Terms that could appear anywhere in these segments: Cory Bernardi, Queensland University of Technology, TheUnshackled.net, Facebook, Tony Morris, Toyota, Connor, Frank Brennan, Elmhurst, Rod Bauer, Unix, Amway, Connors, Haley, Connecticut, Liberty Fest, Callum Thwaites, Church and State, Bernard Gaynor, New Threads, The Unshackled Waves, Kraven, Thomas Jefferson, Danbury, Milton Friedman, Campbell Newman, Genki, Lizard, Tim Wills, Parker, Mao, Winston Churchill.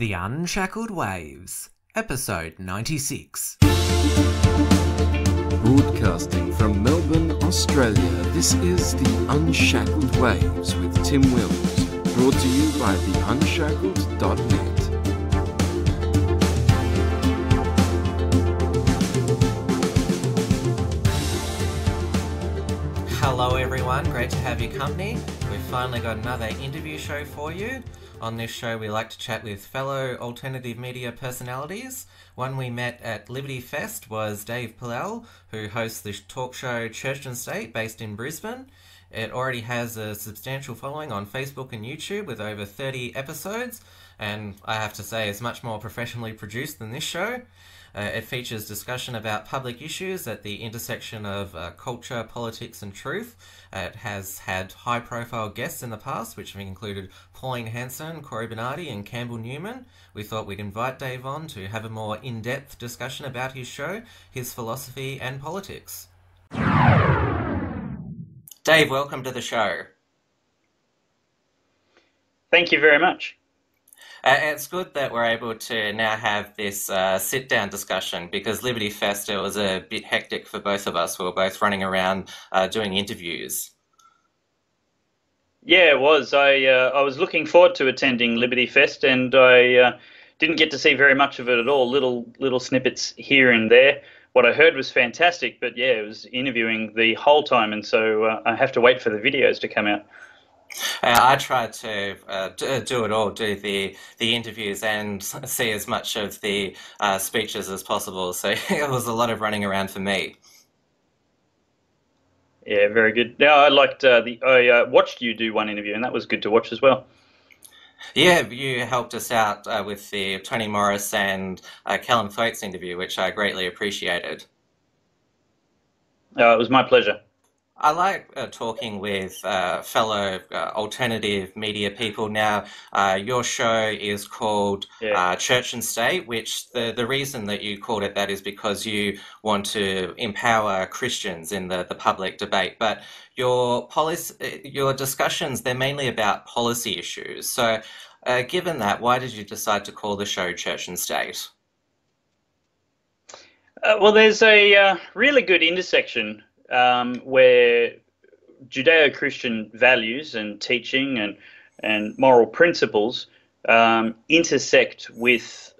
The Unshackled Waves, Episode 96. Broadcasting from Melbourne, Australia, this is The Unshackled Waves with Tim Wills, brought to you by TheUnshackled.net. Hello everyone, great to have your company. We've finally got another interview show for you. On this show, we like to chat with fellow alternative media personalities. One we met at Liberty Fest was Dave Pellowe, who hosts the talk show Church and State, based in Brisbane. It already has a substantial following on Facebook and YouTube with over 30 episodes, and I have to say it's much more professionally produced than this show. It features discussion about public issues at the intersection of culture, politics and truth. It has had high-profile guests in the past, which have included Pauline Hanson, Cory Bernardi and Campbell Newman. We thought we'd invite Dave on to have a more in-depth discussion about his show, his philosophy and politics. Dave, welcome to the show. Thank you very much. It's good that we're able to now have this sit-down discussion, because Liberty Fest, it was a bit hectic for both of us. We were both running around doing interviews. Yeah, it was. I was looking forward to attending Liberty Fest, and I didn't get to see very much of it at all, little snippets here and there. What I heard was fantastic, but yeah, it was interviewing the whole time, and so I have to wait for the videos to come out. I tried to do it all, do the interviews and see as much of the speeches as possible, so it was a lot of running around for me. Yeah, very good. Now I liked I watched you do one interview, and that was good to watch as well. Yeah, you helped us out with the Tony Morris and Callum Thwaites interview, which I greatly appreciated. It was my pleasure. I like talking with fellow alternative media people. Now, your show is called Church and State, which the reason that you called it that is because you want to empower Christians in the public debate. But your discussions, they're mainly about policy issues. So given that, why did you decide to call the show Church and State? Well, there's a really good intersection where Judeo-Christian values and teaching and moral principles intersect with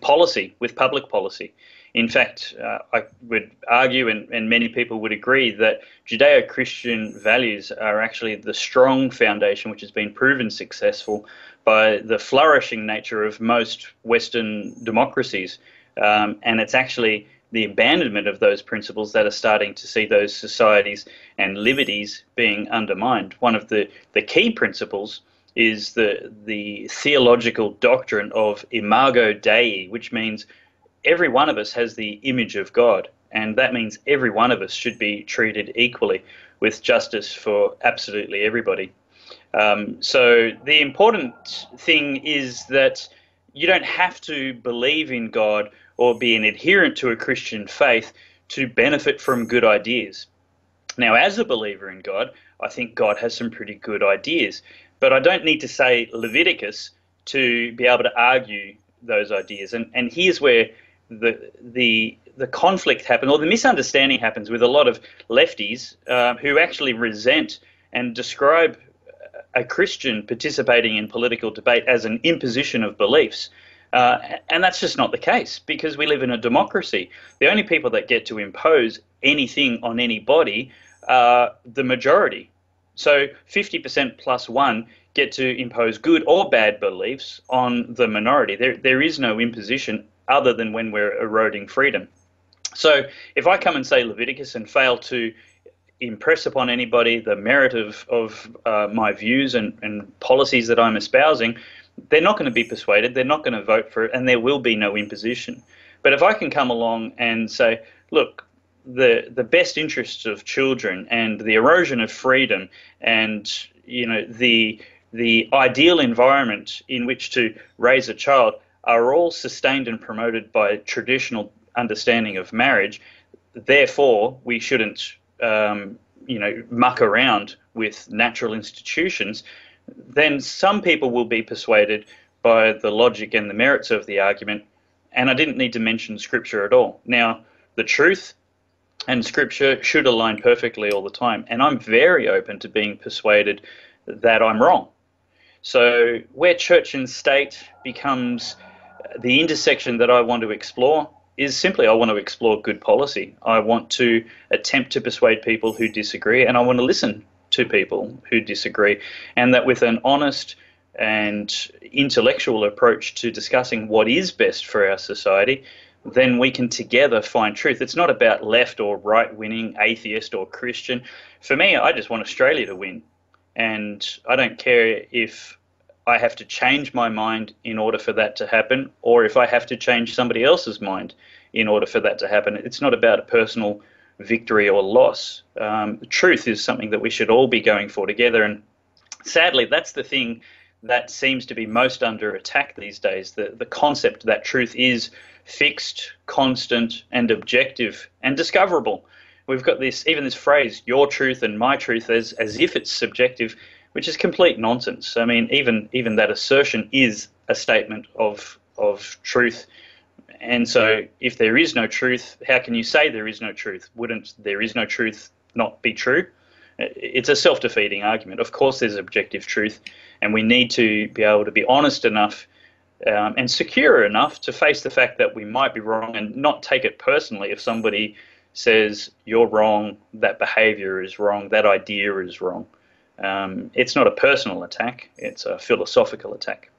policy, with public policy. In fact, I would argue, and many people would agree, that Judeo-Christian values are actually the strong foundation which has been proven successful by the flourishing nature of most Western democracies, and it's actually the abandonment of those principles that are starting to see those societies and liberties being undermined. One of the key principles is the theological doctrine of Imago Dei, which means every one of us has the image of God, and that means every one of us should be treated equally with justice for absolutely everybody. So the important thing is that you don't have to believe in God or be an adherent to a Christian faith to benefit from good ideas. Now, as a believer in God, I think God has some pretty good ideas, but I don't need to say Leviticus to be able to argue those ideas. And here's where the conflict happens, or the misunderstanding happens with a lot of lefties who actually resent and describe a Christian participating in political debate as an imposition of beliefs. And that's just not the case, because we live in a democracy. The only people that get to impose anything on anybody are the majority. So 50% plus one get to impose good or bad beliefs on the minority. There is no imposition other than when we're eroding freedom. So if I come and say Leviticus and fail to impress upon anybody the merit of my views and policies that I'm espousing, they're not going to be persuaded, they're not going to vote for it, and there will be no imposition. But if I can come along and say, look, the best interests of children and the erosion of freedom and, you know, the ideal environment in which to raise a child are all sustained and promoted by traditional understanding of marriage, therefore we shouldn't, you know, muck around with natural institutions, then some people will be persuaded by the logic and the merits of the argument, and I didn't need to mention Scripture at all. Now, the truth and Scripture should align perfectly all the time, and I'm very open to being persuaded that I'm wrong. So where church and state becomes the intersection that I want to explore is simply I want to explore good policy. I want to attempt to persuade people who disagree, and I want to listen to people who disagree, and that with an honest and intellectual approach to discussing what is best for our society, then we can together find truth. It's not about left or right winning, atheist or Christian. For me, I just want Australia to win, and I don't care if I have to change my mind in order for that to happen, or if I have to change somebody else's mind in order for that to happen. It's not about a personal victory or loss. Truth is something that we should all be going for together, and sadly, that's the thing that seems to be most under attack these days, the concept that truth is fixed, constant, and objective, and discoverable. We've got this, even this phrase, your truth and my truth, as if it's subjective, which is complete nonsense. I mean, even that assertion is a statement of truth. And so if there is no truth, how can you say there is no truth? Wouldn't there is no truth not be true? It's a self-defeating argument. Of course there's objective truth, and we need to be able to be honest enough and secure enough to face the fact that we might be wrong and not take it personally if somebody says you're wrong, that behavior is wrong, that idea is wrong. It's not a personal attack, it's a philosophical attack.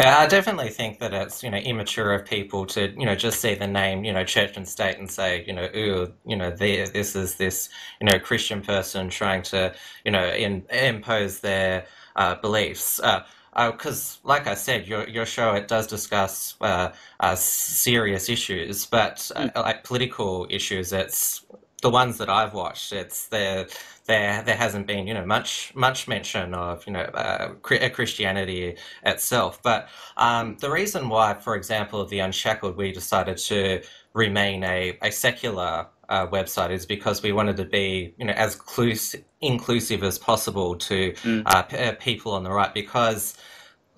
I definitely think that it's, immature of people to, just see the name, church and state and say, ooh, this is this, Christian person trying to, impose their beliefs. Because, like I said, your show, it does discuss serious issues, but like political issues, it's the ones that I've watched. It's there hasn't been much mention of Christianity itself. But the reason why, for example, The Unshackled, we decided to remain a secular website is because we wanted to be as inclusive as possible to people on the right, because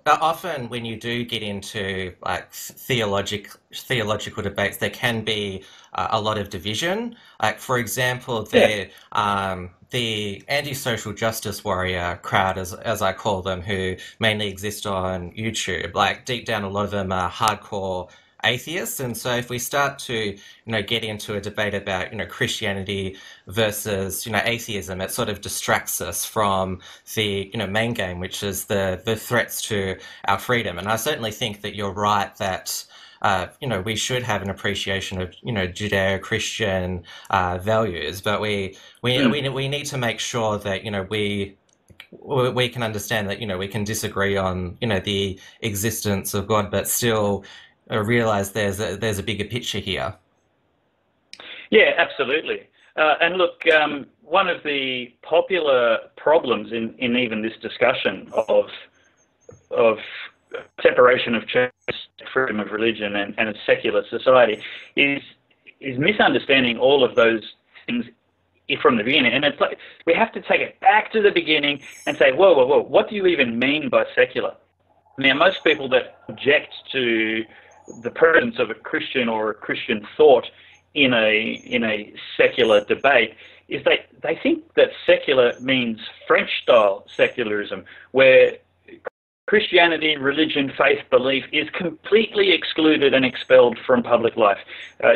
often when you do get into like theological debates, there can be a lot of division. Like, for example, the anti-social justice warrior crowd, as I call them, who mainly exist on YouTube, like deep down a lot of them are hardcore atheists. And so if we start to get into a debate about Christianity versus atheism, it sort of distracts us from the main game, which is the threats to our freedom. And I certainly think that you're right that we should have an appreciation of Judeo-Christian values, but we need to make sure that we can understand that we can disagree on the existence of God, but still I realise there's a bigger picture here. Yeah, absolutely. And look, one of the popular problems in even this discussion of separation of church, freedom of religion, and a secular society is misunderstanding all of those things from the beginning. And it's like we have to take it back to the beginning and say, whoa, whoa, whoa, what do you even mean by secular? Now, most people that object to the presence of a Christian or a Christian thought in a secular debate is they think that secular means French style secularism, where Christianity, religion, faith, belief is completely excluded and expelled from public life.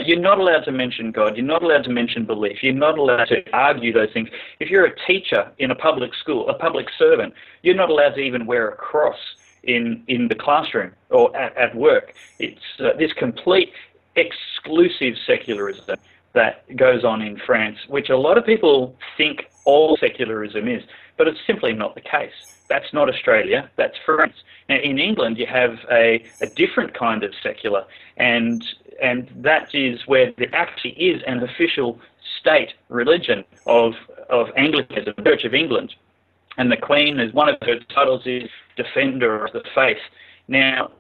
You're not allowed to mention God, you're not allowed to mention belief, you're not allowed to argue those things. If you're a teacher in a public school, a public servant, you're not allowed to even wear a cross in the classroom or at work. It's this complete exclusive secularism that goes on in France, which a lot of people think all secularism is, but it's simply not the case. That's not Australia, that's France. Now, in England, you have a different kind of secular, and that is where there actually is an official state religion of Anglicanism, the Church of England. And the Queen, is one of her titles is Defender of the Faith. Now,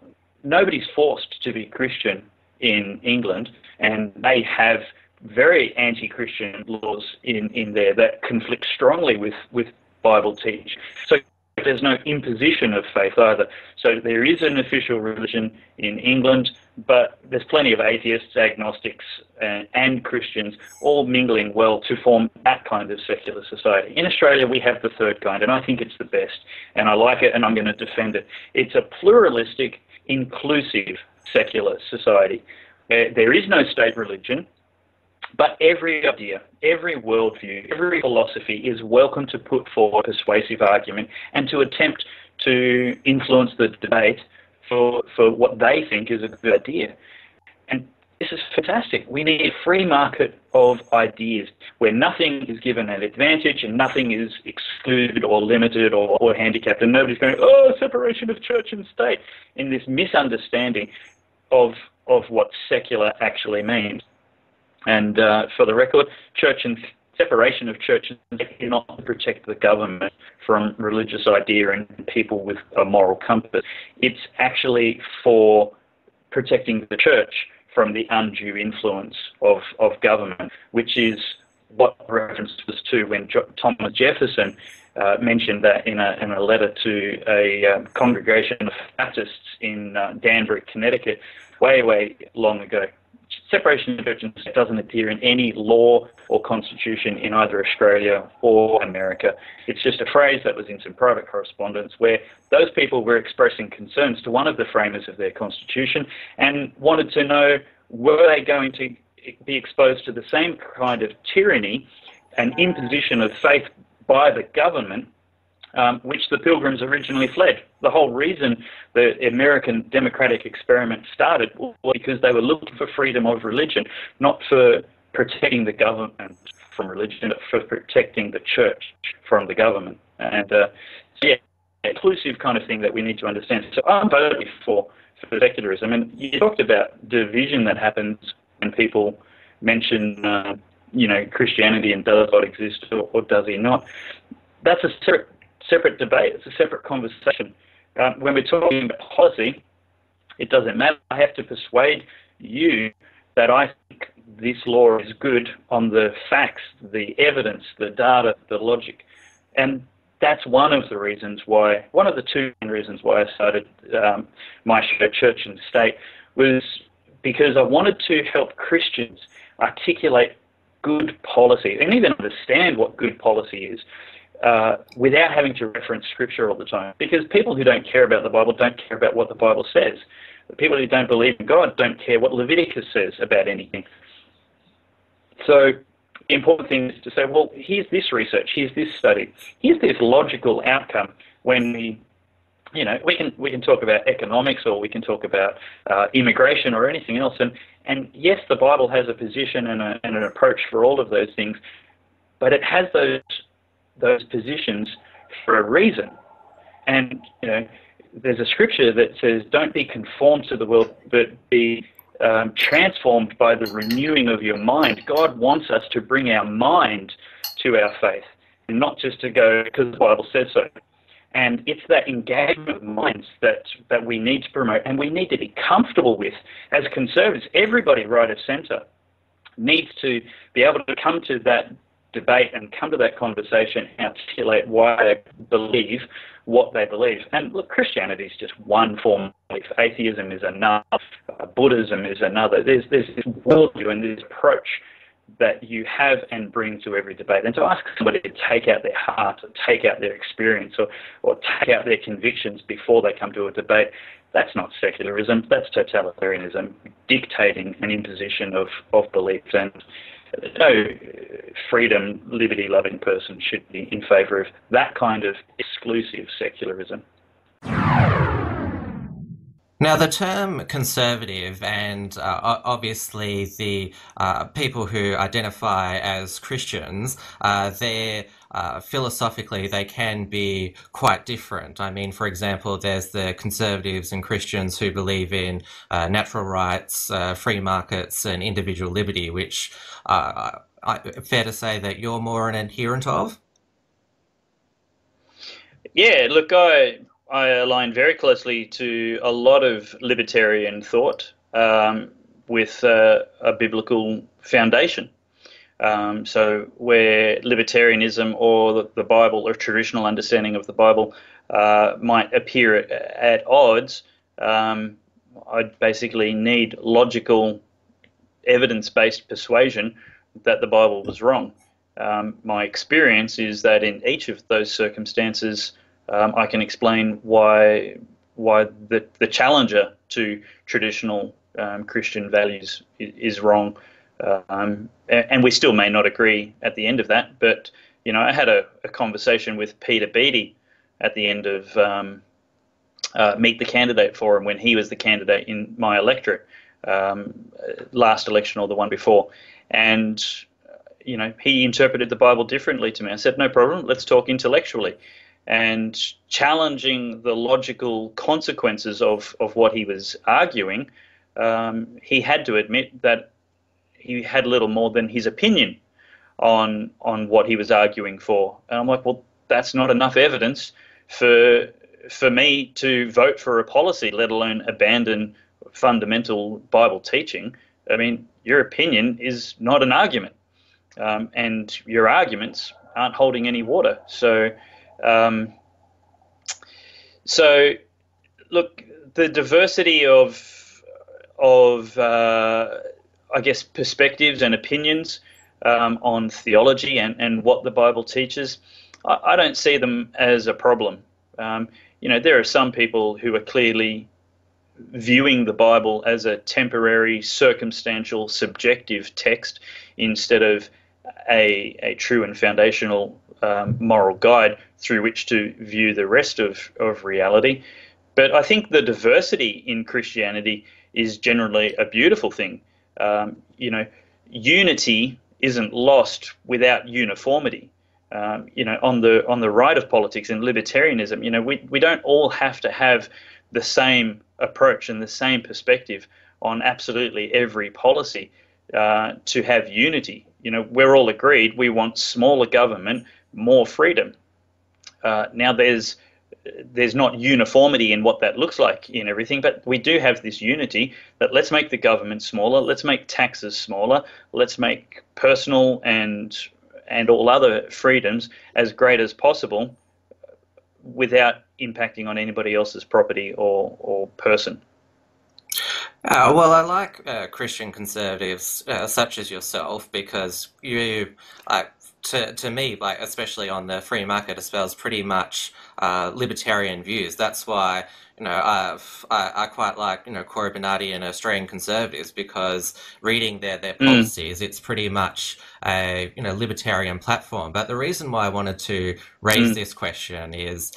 nobody's forced to be Christian in England, and they have very anti-Christian laws in there that conflict strongly with Bible teaching. So there's no imposition of faith either. So there is an official religion in England, but there's plenty of atheists, agnostics, and Christians all mingling well to form that kind of secular society. In Australia, we have the third kind, and I think it's the best, and I like it, and I'm going to defend it. It's a pluralistic, inclusive secular society. There is no state religion, but every idea, every worldview, every philosophy is welcome to put forward a persuasive argument and to attempt to influence the debate for what they think is a good idea. And this is fantastic. We need a free market of ideas where nothing is given an advantage and nothing is excluded or limited or handicapped, and nobody's going, oh, separation of church and state, in this misunderstanding of what secular actually means. And for the record, separation of church and state is not to protect the government from religious idea and people with a moral compass. It's actually for protecting the church from the undue influence of government, which is what reference was to when Thomas Jefferson mentioned that in a letter to a congregation of Baptists in Danbury, Connecticut, way long ago. Separation of church and state doesn't appear in any law or constitution in either Australia or America. It's just a phrase that was in some private correspondence where those people were expressing concerns to one of the framers of their constitution and wanted to know, were they going to be exposed to the same kind of tyranny and imposition of faith by the government which the Pilgrims originally fled. The whole reason the American democratic experiment started was because they were looking for freedom of religion, not for protecting the government from religion, but for protecting the church from the government. And yeah, inclusive kind of thing that we need to understand. So I'm voting for secularism. And you talked about division that happens when people mention, you know, Christianity and does God exist or does he not? That's a separate debate. It's a separate conversation. When we're talking about policy, it doesn't matter. I have to persuade you that I think this law is good on the facts, the evidence, the data, the logic. And that's one of the two reasons why I started my show, Church and State, was because I wanted to help Christians articulate good policy and even understand what good policy is. Without having to reference scripture all the time, because people who don't care about the Bible don't care about what the Bible says. The people who don't believe in God don't care what Leviticus says about anything. So the important thing is to say, well, here's this research, here's this study, here's this logical outcome. When we can talk about economics, or we can talk about immigration or anything else, and yes, the Bible has a position and an approach for all of those things, but it has those positions for a reason. And you know, there's a scripture that says, don't be conformed to the world, but be transformed by the renewing of your mind. God wants us to bring our mind to our faith, and not just to go because the Bible says so. And it's that engagement of minds that we need to promote, and we need to be comfortable with. As conservatives, everybody right of centre needs to be able to come to that debate and come to that conversation and articulate why they believe what they believe. And look, Christianity is just one form of belief. Atheism is another. Buddhism is another. There's this worldview and this approach that you have and bring to every debate. And to ask somebody to take out their heart or take out their experience or take out their convictions before they come to a debate, that's not secularism. That's totalitarianism, dictating an imposition of beliefs. And no freedom, liberty-loving person should be in favour of that kind of exclusive secularism. Now, the term conservative and obviously the people who identify as Christians, philosophically, they can be quite different. I mean, for example, there's the conservatives and Christians who believe in natural rights, free markets, and individual liberty, which fair to say that you're more an adherent of? Yeah, look, I align very closely to a lot of libertarian thought with a biblical foundation. So where libertarianism or the Bible or traditional understanding of the Bible might appear at odds, I'd basically need logical, evidence-based persuasion that the Bible was wrong. My experience is that in each of those circumstances, I can explain why the challenger to traditional Christian values is wrong. And we still may not agree at the end of that, but you know, I had a conversation with Peter Beattie at the end of Meet the Candidate Forum when he was the candidate in my electorate, last election or the one before, and you know, he interpreted the Bible differently to me. I said, no problem, let's talk intellectually. And challenging the logical consequences of what he was arguing, he had to admit that he had little more than his opinion on what he was arguing for. And I'm like, well, that's not enough evidence for me to vote for a policy, let alone abandon fundamental Bible teaching. I mean, your opinion is not an argument. And your arguments aren't holding any water. So, look, the diversity of I guess, perspectives and opinions on theology and what the Bible teaches, I don't see them as a problem. You know, there are some people who are clearly viewing the Bible as a temporary, circumstantial, subjective text instead of a true and foundational moral guide through which to view the rest of reality. But I think the diversity in Christianity is generally a beautiful thing. You know, unity isn't lost without uniformity. You know, on the right of politics and libertarianism, you know, we don't all have to have the same approach and the same perspective on absolutely every policy to have unity. You know, we're all agreed we want smaller government, more freedom. Now there's not uniformity in what that looks like in everything, but we do have this unity that let's make the government smaller, let's make taxes smaller, let's make personal and all other freedoms as great as possible without impacting on anybody else's property or person. Well, I like Christian conservatives such as yourself, because you, like, to me, like, especially on the free market, espouse pretty much libertarian views. That's why, you know, I quite like, you know, Cory Bernardi and Australian Conservatives, because reading their policies, it's pretty much a, you know, libertarian platform. But the reason why I wanted to raise this question is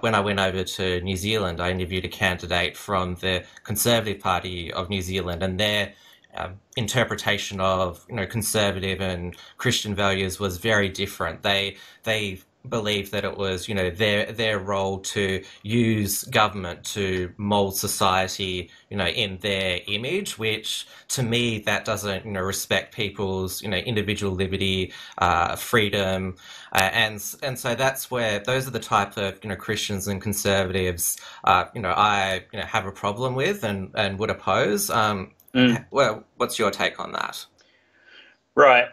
when I went over to New Zealand, I interviewed a candidate from the Conservative Party of New Zealand, and their interpretation of, you know, conservative and Christian values was very different. They believed that it was, you know, their role to use government to mold society, you know, in their image, which to me, that doesn't, you know, respect people's, you know, individual liberty, freedom, and so that's where those are the type of, you know, Christians and conservatives you know, I, you know, have a problem with and would oppose. Well, what's your take on that? Right.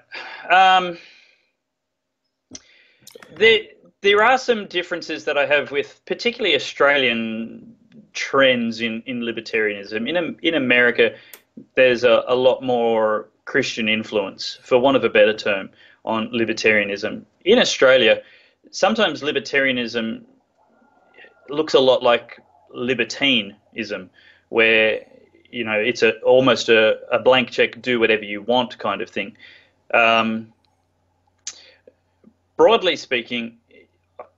There are some differences that I have with particularly Australian trends in libertarianism. In America, there's a lot more Christian influence, for want of a better term, on libertarianism. In Australia, sometimes libertarianism looks a lot like libertinism, where, you know, it's almost a blank check, do whatever you want kind of thing. Broadly speaking,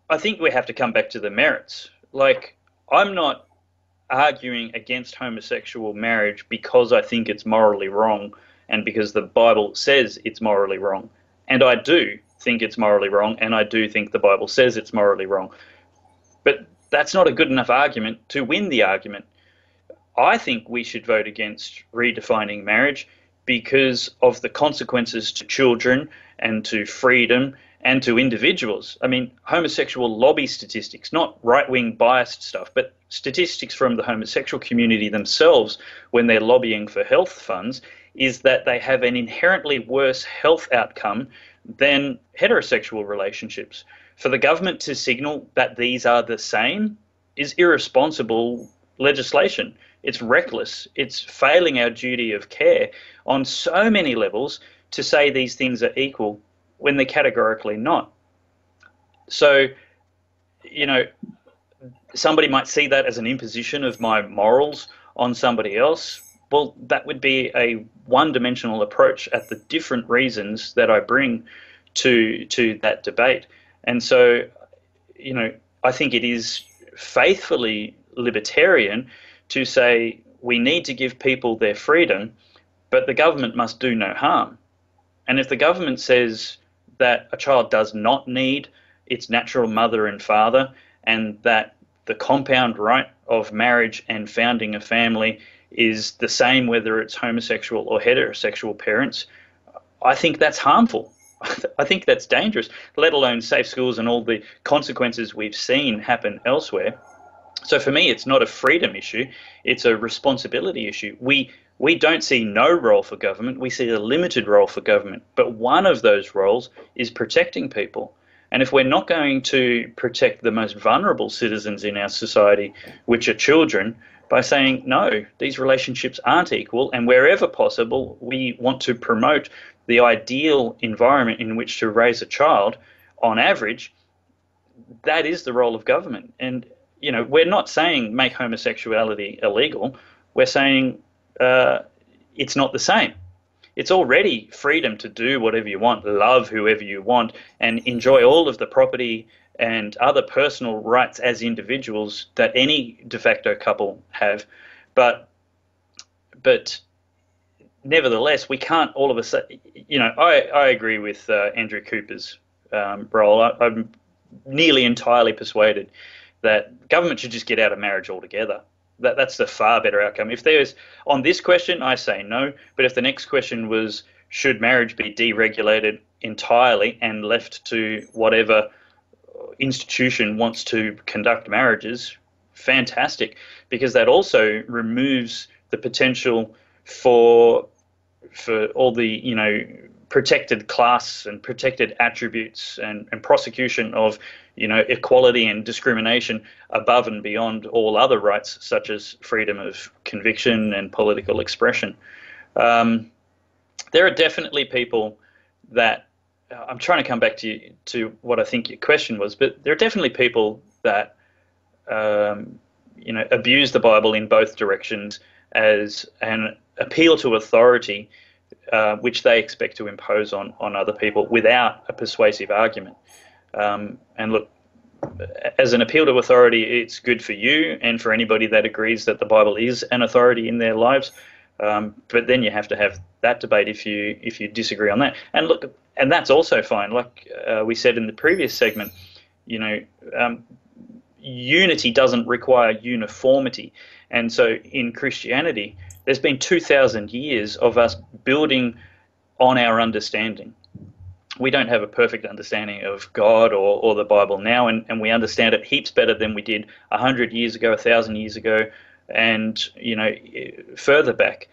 I think we have to come back to the merits. Like, I'm not arguing against homosexual marriage because I think it's morally wrong and because the Bible says it's morally wrong. And I do think it's morally wrong, and I do think the Bible says it's morally wrong. But that's not a good enough argument to win the argument. I think we should vote against redefining marriage because of the consequences to children and to freedom and to individuals. I mean, homosexual lobby statistics, not right-wing biased stuff, but statistics from the homosexual community themselves when they're lobbying for health funds, is that they have an inherently worse health outcome than heterosexual relationships. For the government to signal that these are the same is irresponsible legislation. It's reckless. It's failing our duty of care on so many levels to say these things are equal when they're categorically not. So, you know, somebody might see that as an imposition of my morals on somebody else. Well, that would be a one-dimensional approach at the different reasons that I bring to that debate. And so, you know, I think it is faithfully libertarian to say we need to give people their freedom, but the government must do no harm. And if the government says that a child does not need its natural mother and father, and that the compound right of marriage and founding a family is the same whether it's homosexual or heterosexual parents, I think that's harmful. I think that's dangerous, let alone safe schools and all the consequences we've seen happen elsewhere. So for me, it's not a freedom issue, it's a responsibility issue. We don't see no role for government, we see a limited role for government, but one of those roles is protecting people. And if we're not going to protect the most vulnerable citizens in our society, which are children, by saying, no, these relationships aren't equal, and wherever possible, we want to promote the ideal environment in which to raise a child on average, that is the role of government. And, you know, we're not saying make homosexuality illegal. We're saying it's not the same. It's already freedom to do whatever you want, love whoever you want, and enjoy all of the property and other personal rights as individuals that any de facto couple have. But nevertheless, we can't all of a sudden, you know, I agree with Andrew Cooper's role. I'm nearly entirely persuaded that government should just get out of marriage altogether. That's the far better outcome. If there's, on this question, I say no, but if the next question was, should marriage be deregulated entirely and left to whatever institution wants to conduct marriages, fantastic, because that also removes the potential for all the, you know, protected class and protected attributes and prosecution of, you know, equality and discrimination above and beyond all other rights, such as freedom of conviction and political expression. There are definitely people that, I'm trying to come back to what I think your question was, but there are definitely people that, you know, abuse the Bible in both directions as an appeal to authority, which they expect to impose on other people without a persuasive argument. And look, as an appeal to authority, it's good for you and for anybody that agrees that the Bible is an authority in their lives. But then you have to have that debate if you disagree on that. And look, and that's also fine. Like we said in the previous segment, you know, unity doesn't require uniformity. And so in Christianity, there's been 2,000 years of us building on our understanding. We don't have a perfect understanding of God or the Bible now, and we understand it heaps better than we did 100 years ago, 1,000 years ago, and, you know, further back.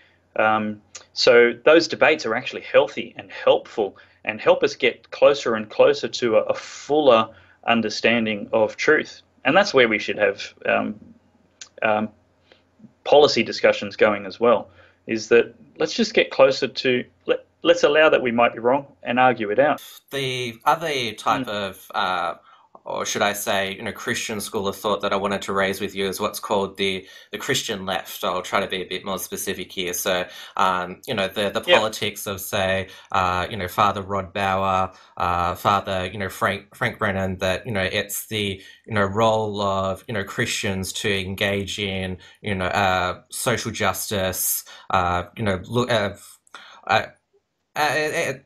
So those debates are actually healthy and helpful and help us get closer and closer to a fuller understanding of truth. And that's where we should have policy discussions going as well, is that let's just get closer to, let's allow that we might be wrong and argue it out. The other type of, or should I say, you know, Christian school of thought that I wanted to raise with you is what's called the Christian left. I'll try to be a bit more specific here. So, you know, the politics of, say, you know, Father Rod Bauer, Father, you know, Frank Brennan, that, you know, it's the, you know, role of, you know, Christians to engage in, you know, social justice, you know, look at,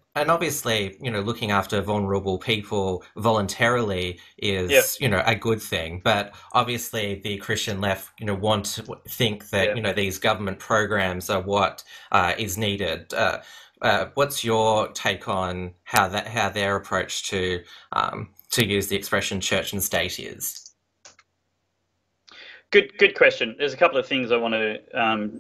and obviously, you know, looking after vulnerable people voluntarily is, you know, a good thing. But obviously the Christian left, you know, want to think that, you know, these government programs are what is needed. What's your take on how their approach to use the expression church and state is? Good question. There's a couple of things I want to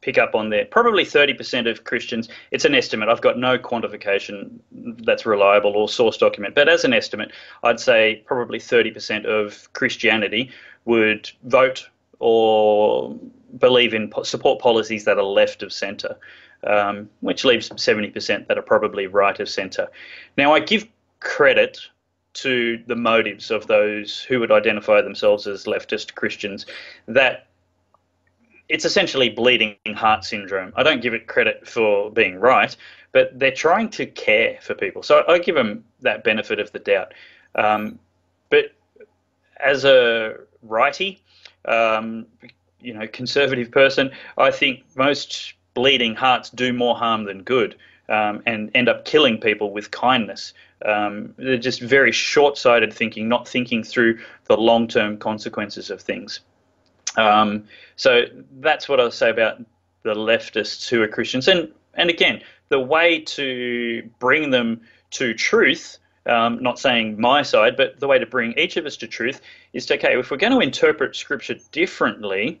pick up on there. Probably 30% of Christians, it's an estimate. I've got no quantification that's reliable or source document, but as an estimate, I'd say probably 30% of Christianity would vote or believe in support policies that are left of centre, which leaves 70% that are probably right of centre. Now, I give credit to the motives of those who would identify themselves as leftist Christians, that it's essentially bleeding heart syndrome. I don't give it credit for being right, but they're trying to care for people. So I give them that benefit of the doubt. But as a righty, you know, conservative person, I think most bleeding hearts do more harm than good, and end up killing people with kindness. They're just very short-sighted thinking, not thinking through the long-term consequences of things. So that's what I'll say about the leftists who are Christians. And again, the way to bring them to truth, not saying my side, but the way to bring each of us to truth is to, okay, if we're going to interpret Scripture differently,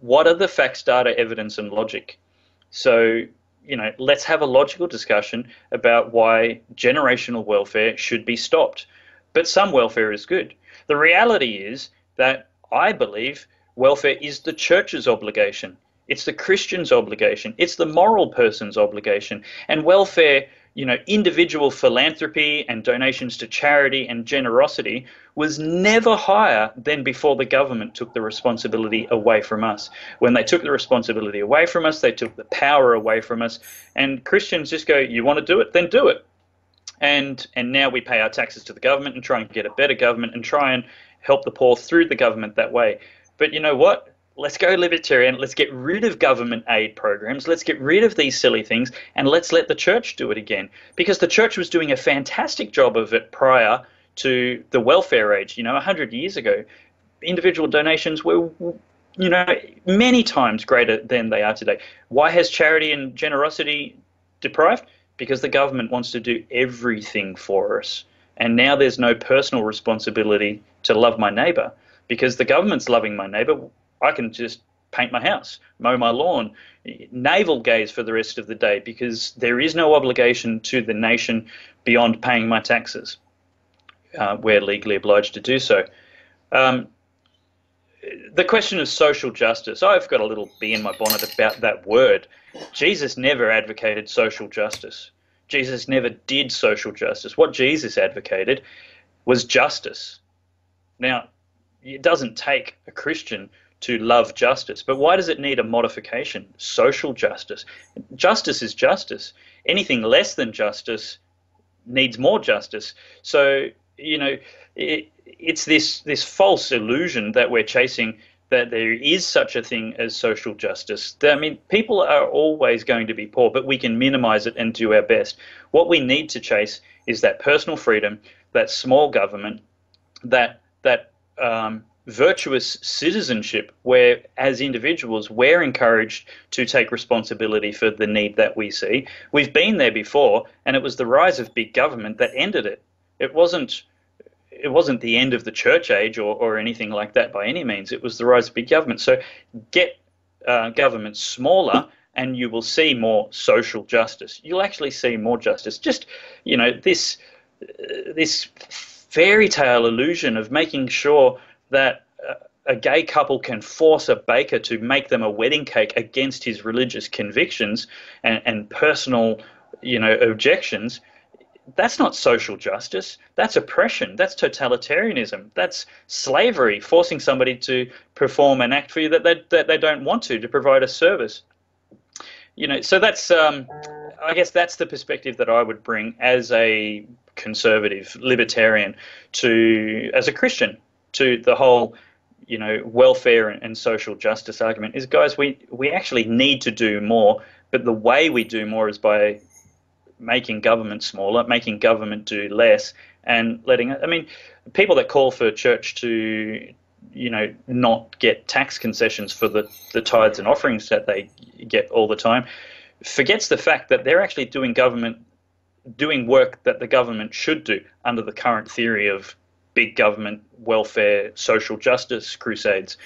what are the facts, data, evidence, and logic? So, you know, let's have a logical discussion about why generational welfare should be stopped. But some welfare is good. The reality is that I believe welfare is the church's obligation. It's the Christian's obligation. It's the moral person's obligation. And welfare, you know, individual philanthropy and donations to charity and generosity was never higher than before the government took the responsibility away from us. When they took the responsibility away from us, they took the power away from us. And Christians just go, you want to do it, then do it. And now we pay our taxes to the government and try and get a better government and try and help the poor through the government that way. But you know what? Let's go libertarian. Let's get rid of government aid programs. Let's get rid of these silly things, and let's let the church do it again, because the church was doing a fantastic job of it prior to the welfare age. You know, 100 years ago, individual donations were, you know, many times greater than they are today. Why has charity and generosity deprived? Because the government wants to do everything for us, and now there's no personal responsibility to love my neighbor, because the government's loving my neighbor. I can just paint my house, mow my lawn, navel gaze for the rest of the day, because there is no obligation to the nation beyond paying my taxes. We're legally obliged to do so. The question of social justice, I've got a little bee in my bonnet about that word. Jesus never advocated social justice. Jesus never did social justice. What Jesus advocated was justice. Now, it doesn't take a Christian to love justice. But why does it need a modification? Social justice. Justice is justice. Anything less than justice needs more justice. So, you know, it's this false illusion that we're chasing, that there is such a thing as social justice. I mean, people are always going to be poor, but we can minimize it and do our best. What we need to chase is that personal freedom, that small government, that virtuous citizenship, where as individuals we're encouraged to take responsibility for the need that we see. We've been there before, and it was the rise of big government that ended it. It wasn't the end of the church age or anything like that by any means. It was the rise of big government. So get government smaller, and you will see more social justice. You'll actually see more justice. Just, you know, this fairy tale illusion of making sure that a gay couple can force a baker to make them a wedding cake against his religious convictions and personal, you know, objections. That's not social justice. That's oppression. That's totalitarianism. That's slavery, forcing somebody to perform an act for you that they don't want to provide a service. You know, so that's, I guess that's the perspective that I would bring as a conservative libertarian as a Christian, to the whole, you know, welfare and social justice argument is, guys, we actually need to do more, but the way we do more is by making government smaller, making government do less, and letting, I mean, people that call for church to, you know, not get tax concessions for the tithes and offerings that they get all the time, forgets the fact that they're actually doing work that the government should do under the current theory of big government, welfare, social justice crusades.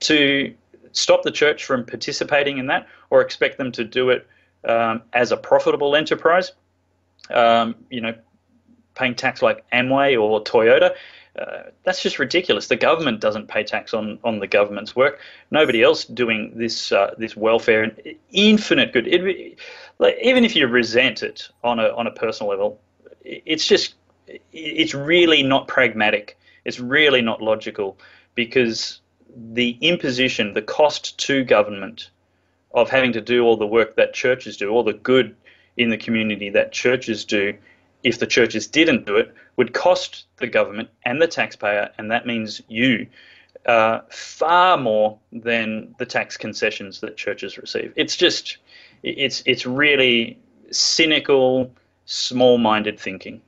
To stop the church from participating in that or expect them to do it as a profitable enterprise, you know, paying tax like Amway or Toyota. That's just ridiculous. The government doesn't pay tax on the government's work. Nobody else doing this this welfare and infinite good. Like, even if you resent it on a personal level, it's really not pragmatic. It's really not logical, because the imposition, the cost to government of having to do all the work that churches do, all the good in the community that churches do, if the churches didn't do it, would cost the government and the taxpayer, and that means you, far more than the tax concessions that churches receive. It's really cynical, small-minded thinking.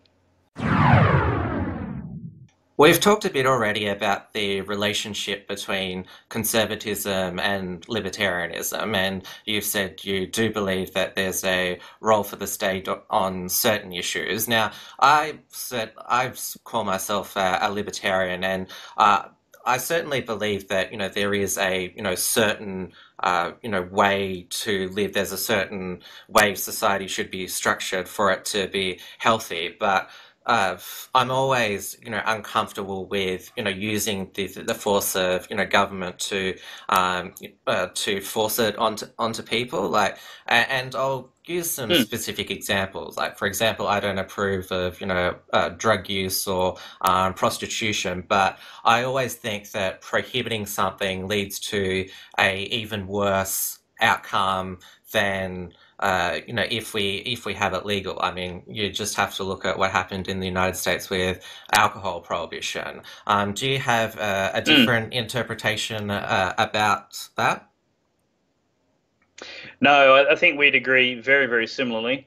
We've talked a bit already about the relationship between conservatism and libertarianism, and you've said you do believe that there's a role for the state on certain issues. Now, I call myself a libertarian, and I certainly believe that, you know, there is a, you know, certain way to live. There's a certain way society should be structured for it to be healthy, but I'm always, you know, uncomfortable with, you know, using the force of, you know, government to force it onto people. Like, and I'll use some specific examples. Like, for example, I don't approve of, you know, drug use or prostitution, but I always think that prohibiting something leads to a even worse outcome than, you know, if we have it legal. I mean, you just have to look at what happened in the United States with alcohol prohibition. Do you have a different interpretation about that? No, I think we'd agree very, very similarly.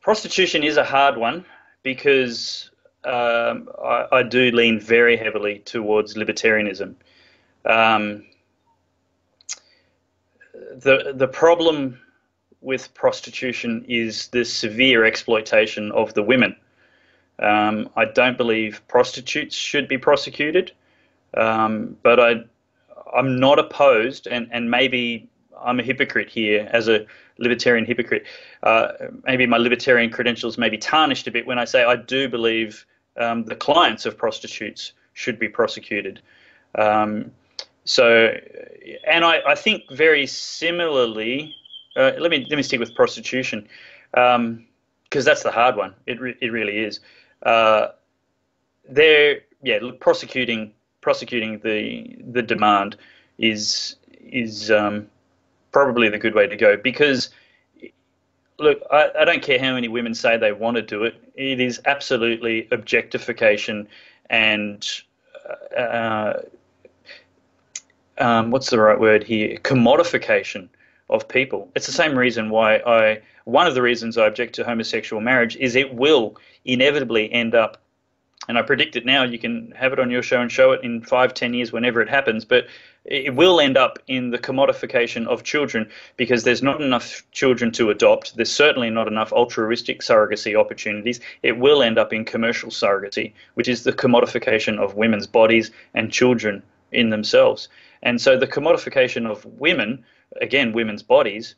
Prostitution is a hard one, because I do lean very heavily towards libertarianism. The problem with prostitution is the severe exploitation of the women. I don't believe prostitutes should be prosecuted, but I'm not opposed, and maybe I'm a hypocrite here as a libertarian hypocrite. Maybe my libertarian credentials may be tarnished a bit when I say I do believe the clients of prostitutes should be prosecuted. So, and I think very similarly, let me stick with prostitution, because that's the hard one. It really is. Look, prosecuting the demand is probably the good way to go, because look, I don't care how many women say they want to do it. It is absolutely objectification and what's the right word here? Commodification of people. It's the same reason why one of the reasons I object to homosexual marriage is it will inevitably end up, and I predict it now, you can have it on your show and show it in 5, 10 years, whenever it happens, but it will end up in the commodification of children, because there's not enough children to adopt. There's certainly not enough altruistic surrogacy opportunities. It will end up in commercial surrogacy, which is the commodification of women's bodies and children in themselves. And so the commodification of women, again, women's bodies,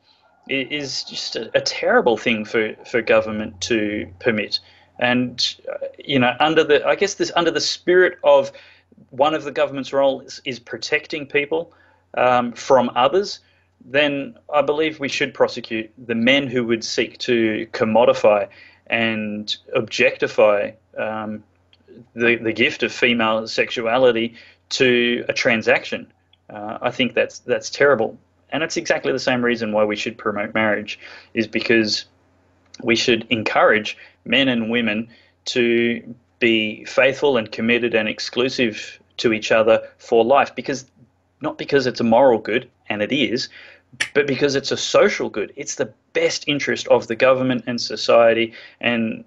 is just a terrible thing for government to permit. And, you know, under the spirit of one of the government's roles is protecting people from others, then I believe we should prosecute the men who would seek to commodify and objectify the gift of female sexuality to a transaction. I think that's terrible, and it's exactly the same reason why we should promote marriage, is because we should encourage men and women to be faithful and committed and exclusive to each other for life, because not because it's a moral good, and it is, but because it's a social good. It's the best interest of the government and society and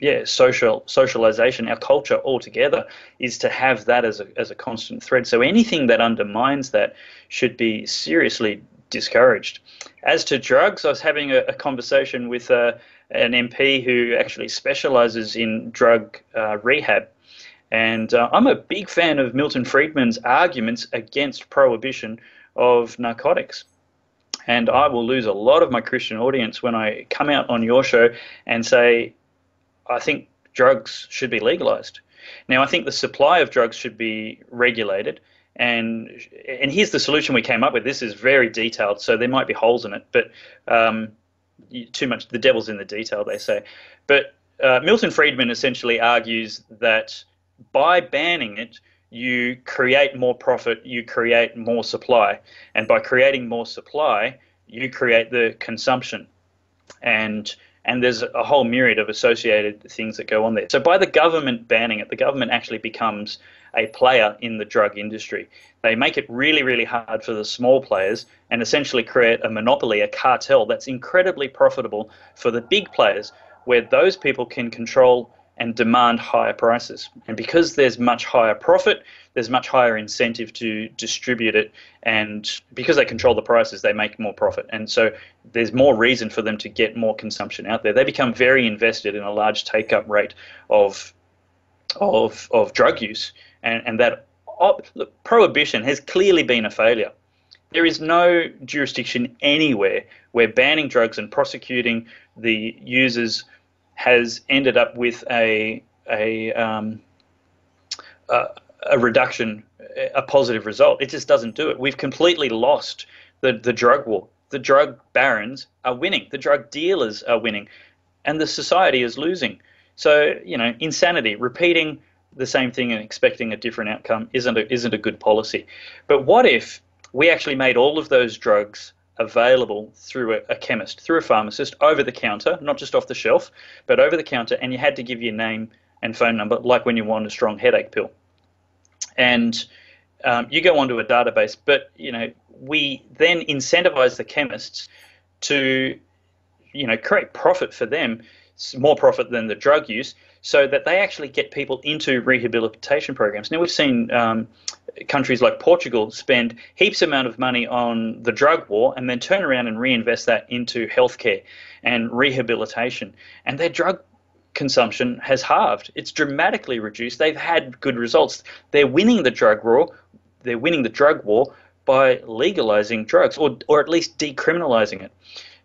yeah, socialization, our culture altogether, is to have that as a constant thread. So anything that undermines that should be seriously discouraged. As to drugs, I was having a conversation with an MP who actually specialises in drug rehab. And I'm a big fan of Milton Friedman's arguments against prohibition of narcotics. And I will lose a lot of my Christian audience when I come out on your show and say, I think drugs should be legalised. Now, I think the supply of drugs should be regulated. And here's the solution we came up with. This is very detailed, so there might be holes in it. But too much, the devil's in the detail, they say. But Milton Friedman essentially argues that by banning it, you create more profit, you create more supply. And by creating more supply, you create the consumption. And there's a whole myriad of associated things that go on there. So by the government banning it, the government actually becomes a player in the drug industry. They make it really, really hard for the small players and essentially create a monopoly, a cartel that's incredibly profitable for the big players, where those people can control and demand higher prices. And because there's much higher profit, there's much higher incentive to distribute it. And because they control the prices, they make more profit. And so there's more reason for them to get more consumption out there. They become very invested in a large take-up rate of drug use. And that look, prohibition has clearly been a failure. There is no jurisdiction anywhere where banning drugs and prosecuting the users has ended up with a reduction, a positive result. It just doesn't do it. We've completely lost the drug war. The drug barons are winning. The drug dealers are winning, and the society is losing. So, you know, insanity, repeating the same thing and expecting a different outcome isn't a good policy. But what if we actually made all of those drugs available through a chemist, through a pharmacist, over the counter, not just off the shelf, but over the counter, and you had to give your name and phone number, like when you want a strong headache pill. And you go onto a database, but, you know, we then incentivize the chemists to, you know, create profit for them, more profit than the drug use, so that they actually get people into rehabilitation programs. Now, we've seen countries like Portugal spend heaps amount of money on the drug war and then turn around and reinvest that into healthcare and rehabilitation. And their drug consumption has halved. It's dramatically reduced. They've had good results. They're winning the drug war. They're winning the drug war by legalizing drugs, or at least decriminalizing it.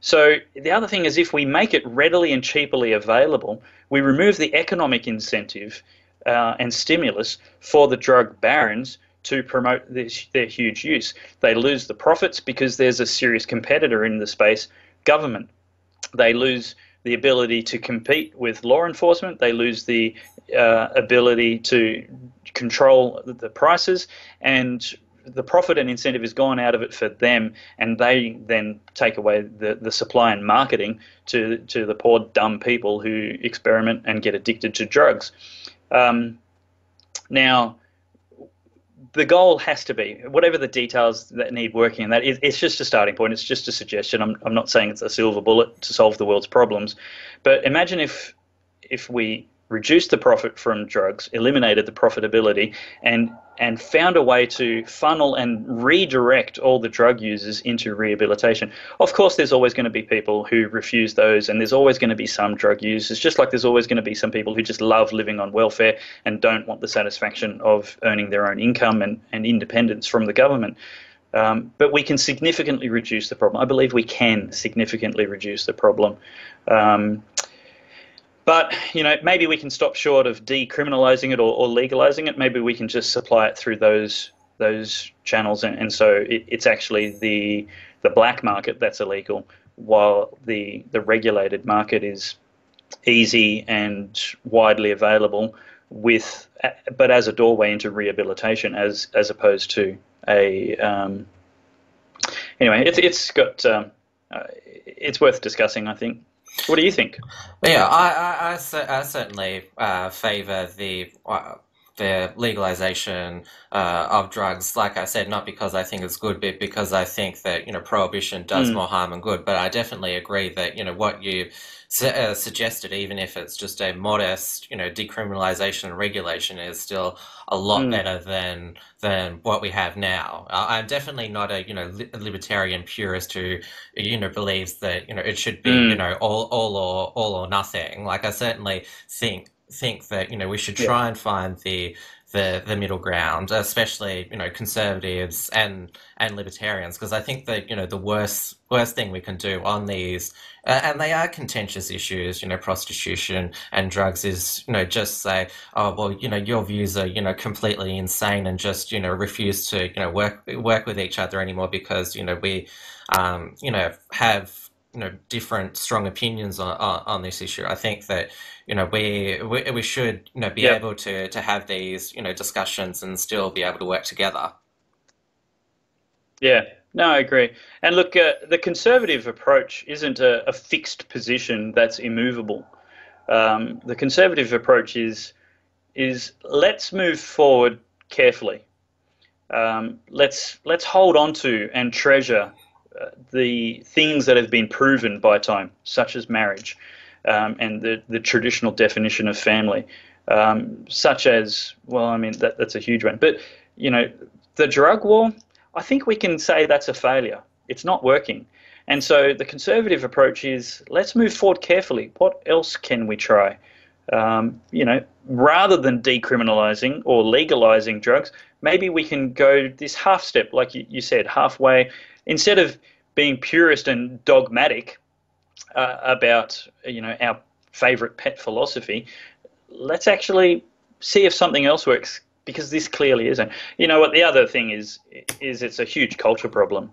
So the other thing is, if we make it readily and cheaply available, we remove the economic incentive and stimulus for the drug barons to promote their huge use. They lose the profits because there's a serious competitor in the space, government. They lose the ability to compete with law enforcement. They lose the ability to control the prices, and the profit and incentive is gone out of it for them, and they then take away the supply and marketing to the poor dumb people who experiment and get addicted to drugs. Now, the goal has to be, whatever the details that need working in that, it's just a starting point, it's just a suggestion. I'm not saying it's a silver bullet to solve the world's problems, but imagine if we reduced the profit from drugs, eliminated the profitability, and found a way to funnel and redirect all the drug users into rehabilitation. Of course, there's always going to be people who refuse those, and there's always going to be some drug users, just like there's always going to be some people who just love living on welfare and don't want the satisfaction of earning their own income and independence from the government. But we can significantly reduce the problem. I believe we can significantly reduce the problem. But, you know, maybe we can stop short of decriminalizing it or legalizing it. Maybe we can just supply it through those channels, and so it's actually the black market that's illegal, while the regulated market is easy and widely available, but as a doorway into rehabilitation, as opposed to a anyway. It's got it's worth discussing, I think. What do you think? Yeah, I certainly favour the the legalization of drugs, like I said, not because I think it's good, but because I think that, prohibition does more harm than good. But I definitely agree that, what you suggested, even if it's just a modest, decriminalization and regulation, is still a lot better than what we have now. I'm definitely not a, libertarian purist who, believes that, it should be, all or nothing. Like I certainly think that we should try and find the middle ground, especially conservatives and libertarians, because I think that the worst thing we can do on these and they are contentious issues, prostitution and drugs, is just say, oh well, your views are completely insane, and just refuse to work with each other anymore because we have different strong opinions on this issue. I think that we should be able to have these discussions and still be able to work together. Yeah, no, I agree. And look, the conservative approach isn't a fixed position that's immovable. The conservative approach is let's move forward carefully. Let's hold on to and treasure the things that have been proven by time, such as marriage, and the traditional definition of family, such as, well, I mean, that's a huge one. But, the drug war, I think we can say that's a failure. It's not working. And so the conservative approach is, let's move forward carefully. What else can we try? Rather than decriminalizing or legalizing drugs, maybe we can go this half step, like you said, halfway. Instead of being purist and dogmatic about our favorite pet philosophy, let's actually see if something else works, because this clearly isn't. What the other thing is it's a huge culture problem.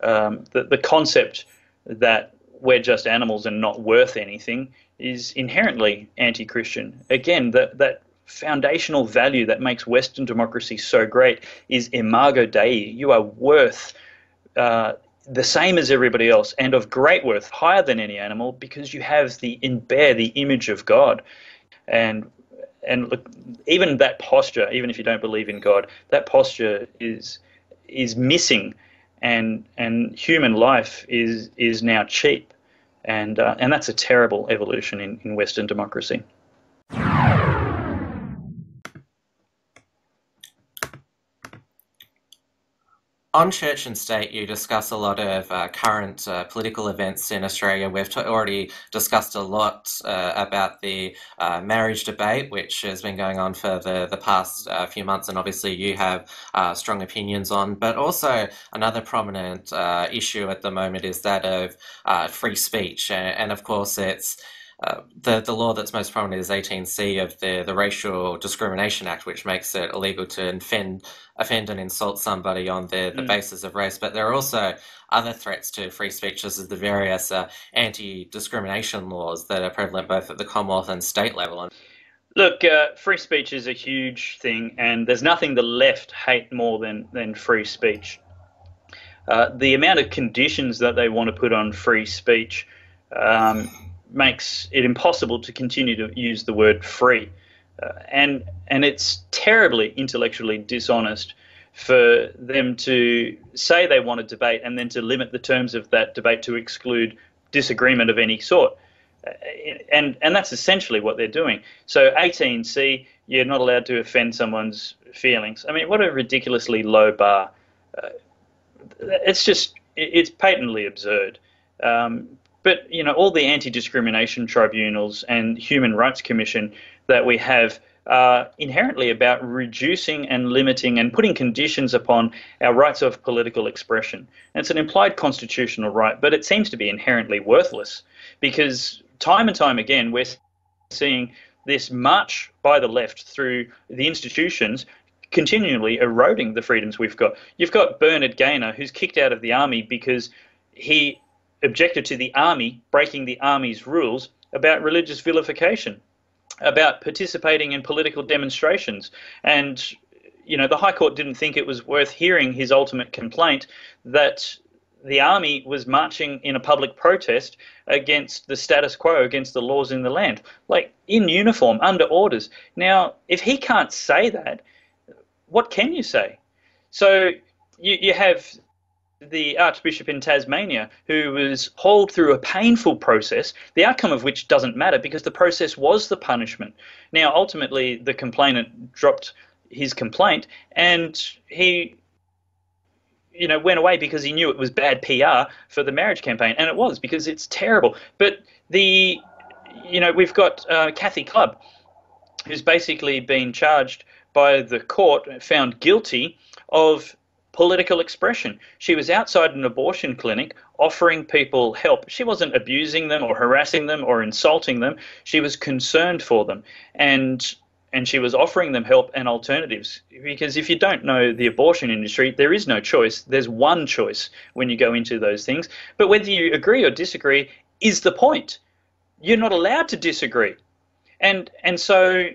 The concept that we're just animals and not worth anything is inherently anti-Christian. Again, that foundational value that makes Western democracy so great is Imago Dei. You are worth the same as everybody else, and of great worth, higher than any animal, because you have bear the image of God. And look, even that posture, even if you don't believe in God, that posture is missing, and human life is now cheap, and that's a terrible evolution in Western democracy. On Church and State, you discuss a lot of current political events in Australia. We've already discussed a lot about the marriage debate, which has been going on for the past few months, and obviously you have strong opinions on. But also another prominent issue at the moment is that of free speech, and of course it's the law that's most prominent is 18C of the Racial Discrimination Act, which makes it illegal to offend and insult somebody on the basis of race. But there are also other threats to free speech, such as the various anti-discrimination laws that are prevalent both at the Commonwealth and state level. Look, free speech is a huge thing, and there's nothing the left hate more than free speech. The amount of conditions that they want to put on free speech makes it impossible to continue to use the word free, and it's terribly intellectually dishonest for them to say they want to debate and then to limit the terms of that debate to exclude disagreement of any sort, and that's essentially what they're doing. So 18C, you're not allowed to offend someone's feelings. I mean, what a ridiculously low bar. It's patently absurd. But, all the anti-discrimination tribunals and Human Rights Commission that we have are inherently about reducing and limiting and putting conditions upon our rights of political expression. And it's an implied constitutional right, but it seems to be inherently worthless, because time and time again we're seeing this march by the left through the institutions, continually eroding the freedoms we've got. You've got Bernard Gaynor, who's kicked out of the army because he objected to the army breaking the army's rules about religious vilification, about participating in political demonstrations. And, the High Court didn't think it was worth hearing his ultimate complaint that the army was marching in a public protest against the status quo, against the laws in the land, like in uniform, under orders. Now, if he can't say that, what can you say? So you have the Archbishop in Tasmania who was hauled through a painful process, the outcome of which doesn't matter because the process was the punishment. Now, ultimately, the complainant dropped his complaint and he went away because he knew it was bad PR for the marriage campaign, and it was, because it's terrible. But we've got Kathy Clubb, who's basically been charged by the court, found guilty of political expression. She was outside an abortion clinic offering people help. She wasn't abusing them or harassing them or insulting them. She was concerned for them, and she was offering them help and alternatives. Because if you don't know the abortion industry, there is no choice. There's one choice when you go into those things. But whether you agree or disagree is the point. You're not allowed to disagree. And so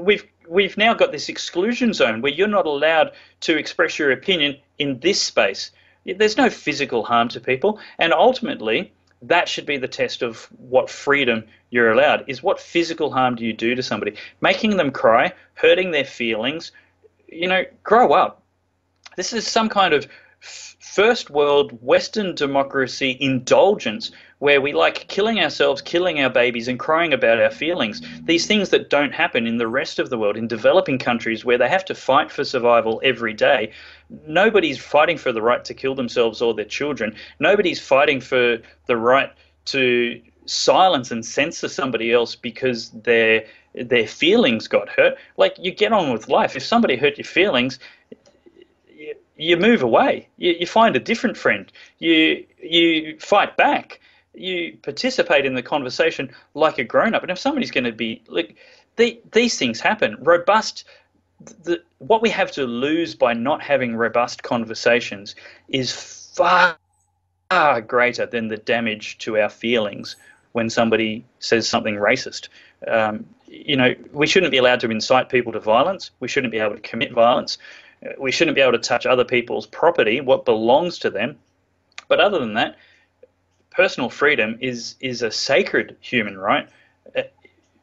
we've now got this exclusion zone where you're not allowed to express your opinion in this space. There's no physical harm to people. And ultimately, that should be the test of what freedom you're allowed, is what physical harm do you do to somebody? Making them cry, hurting their feelings, grow up. This is some kind of first world Western democracy indulgence where we like killing ourselves, killing our babies and crying about our feelings. These things that don't happen in the rest of the world, in developing countries where they have to fight for survival every day. Nobody's fighting for the right to kill themselves or their children. Nobody's fighting for the right to silence and censor somebody else because their feelings got hurt. Like, you get on with life. If somebody hurt your feelings, you move away. You find a different friend. You fight back. You participate in the conversation like a grown-up. And if somebody's going to be like, these things happen. Robust. What we have to lose by not having robust conversations is far, far greater than the damage to our feelings when somebody says something racist. We shouldn't be allowed to incite people to violence. We shouldn't be able to commit violence. We shouldn't be able to touch other people's property, what belongs to them. But other than that, personal freedom is a sacred human right.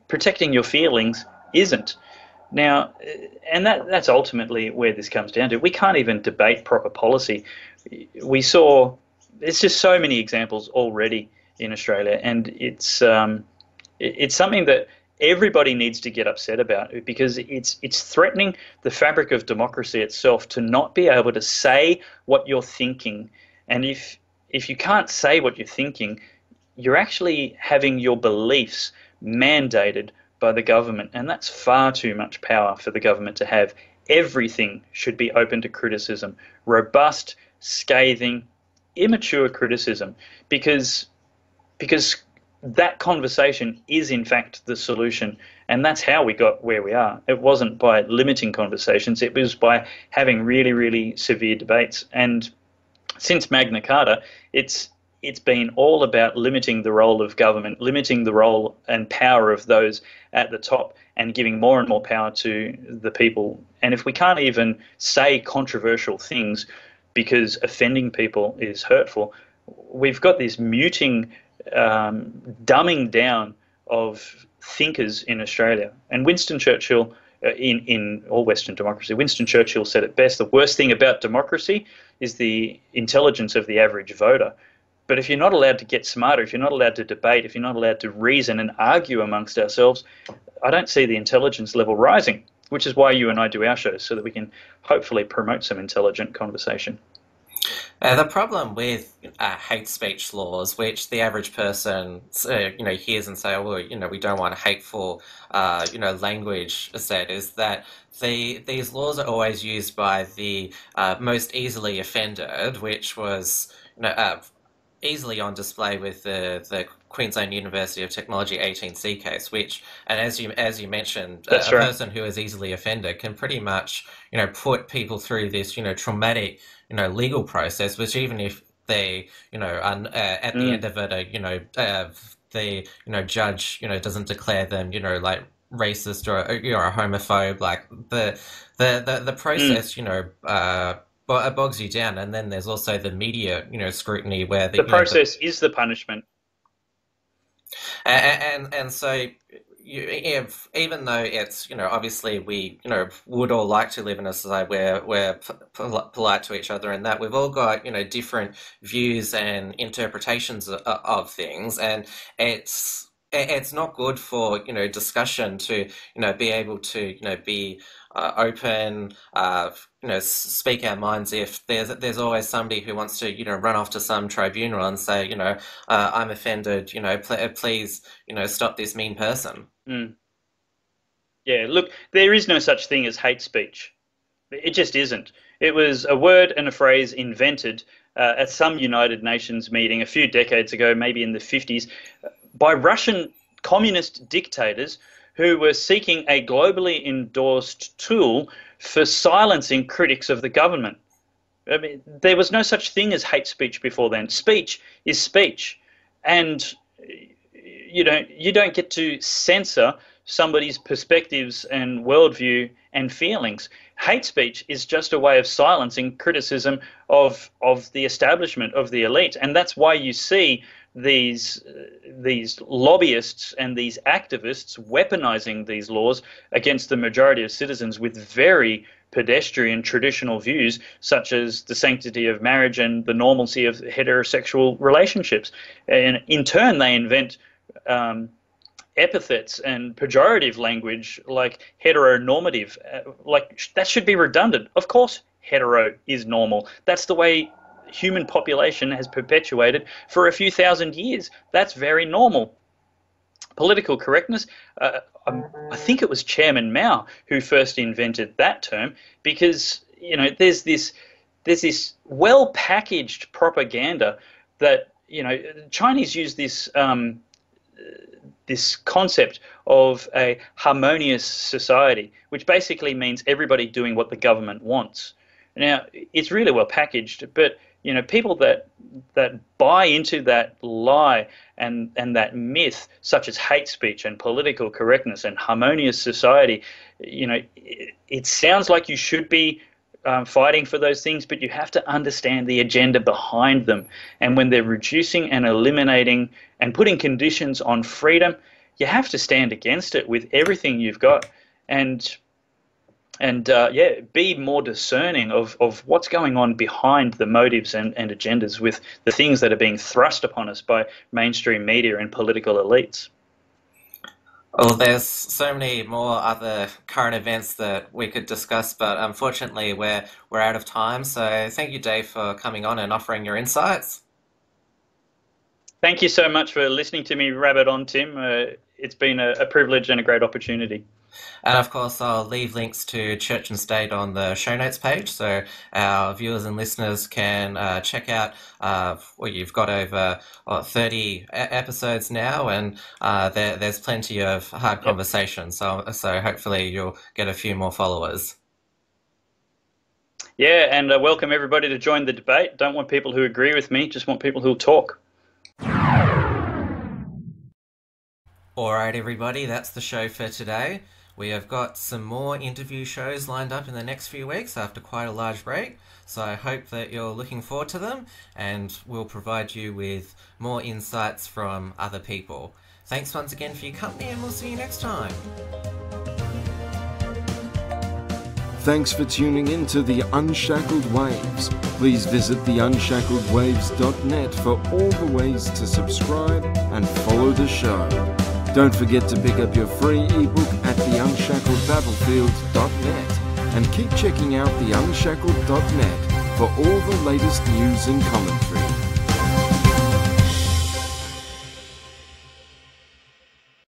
Protecting your feelings isn't. Now, and that's ultimately where this comes down to. We can't even debate proper policy. We saw, there's just so many examples already in Australia, and it's something that everybody needs to get upset about, because it's threatening the fabric of democracy itself to not be able to say what you're thinking. And if you can't say what you're thinking, you're actually having your beliefs mandated by the government, and that's far too much power for the government to have. Everything should be open to criticism, robust, scathing, immature criticism, because that conversation is in fact the solution, and that's how we got where we are. It wasn't by limiting conversations, it was by having really, really severe debates. And since Magna Carta, it's been all about limiting the role of government, limiting the role and power of those at the top, and giving more and more power to the people. And if we can't even say controversial things because offending people is hurtful, we've got this muting, dumbing down of thinkers in Australia. And Winston Churchill, in all Western democracy, Winston Churchill said it best: the worst thing about democracy is the intelligence of the average voter. But if you're not allowed to get smarter, if you're not allowed to debate, if you're not allowed to reason and argue amongst ourselves, I don't see the intelligence level rising, which is why you and I do our shows, so that we can hopefully promote some intelligent conversation. The problem with hate speech laws, which the average person, hears and say, we don't want hateful, language said, is that these laws are always used by the most easily offended, which was, easily on display with the Queensland University of Technology 18C case, which, and as you mentioned, that's a right. Person who is easily offended can pretty much, put people through this, traumatic, legal process, which even if they, at the end of it, the judge, doesn't declare them, like racist or a homophobe, like the process, Well, it bogs you down, and then there's also the media, scrutiny where the process is the punishment. And so, even though it's obviously we would all like to live in a society where we're polite to each other, and that we've all got different views and interpretations of things, and it's not good for discussion to be able to be open, speak our minds. If there's always somebody who wants to, run off to some tribunal and say, I'm offended, please, stop this mean person. Mm. Yeah, look, there is no such thing as hate speech. It just isn't. It was a word and a phrase invented at some United Nations meeting a few decades ago, maybe in the 50s, by Russian communist dictators who were seeking a globally endorsed tool for silencing critics of the government. I mean, there was no such thing as hate speech before then. Speech is speech. And, you don't get to censor somebody's perspectives and worldview and feelings. Hate speech is just a way of silencing criticism of the establishment, of the elite. And that's why you see these lobbyists and these activists weaponizing these laws against the majority of citizens with very pedestrian traditional views, such as the sanctity of marriage and the normalcy of heterosexual relationships. And in turn, they invent epithets and pejorative language like heteronormative. That should be redundant. Of course, hetero is normal. That's the way human population has perpetuated for a few thousand years. That's very normal. Political correctness, I think it was Chairman Mao who first invented that term, because there's this well-packaged propaganda that Chinese use this this concept of a harmonious society, which basically means everybody doing what the government wants. Now, it's really well packaged, but people that buy into that lie and that myth, such as hate speech and political correctness and harmonious society, it sounds like you should be fighting for those things, but you have to understand the agenda behind them. And when they're reducing and eliminating and putting conditions on freedom, you have to stand against it with everything you've got, and be more discerning of what's going on behind the motives and agendas with the things that are being thrust upon us by mainstream media and political elites. Well, there's so many more other current events that we could discuss, but unfortunately we're out of time. So thank you, Dave, for coming on and offering your insights. Thank you so much for listening to me rabbit on, Tim. It's been a privilege and a great opportunity. And of course, I'll leave links to Church and State on the show notes page, so our viewers and listeners can check out. Well, you've got over 30 episodes now, and there's plenty of hard conversation. So hopefully you'll get a few more followers. Yeah, and I welcome everybody to join the debate. Don't want people who agree with me, just want people who'll talk. All right, everybody, that's the show for today. We have got some more interview shows lined up in the next few weeks after quite a large break, so I hope that you're looking forward to them, and we'll provide you with more insights from other people. Thanks once again for your company, and we'll see you next time. Thanks for tuning in to The Unshackled Waves. Please visit TheUnshackled.net for all the ways to subscribe and follow the show. Don't forget to pick up your free ebook at TheUnshackledBattlefield.net, and keep checking out TheUnshackled.net for all the latest news and commentary.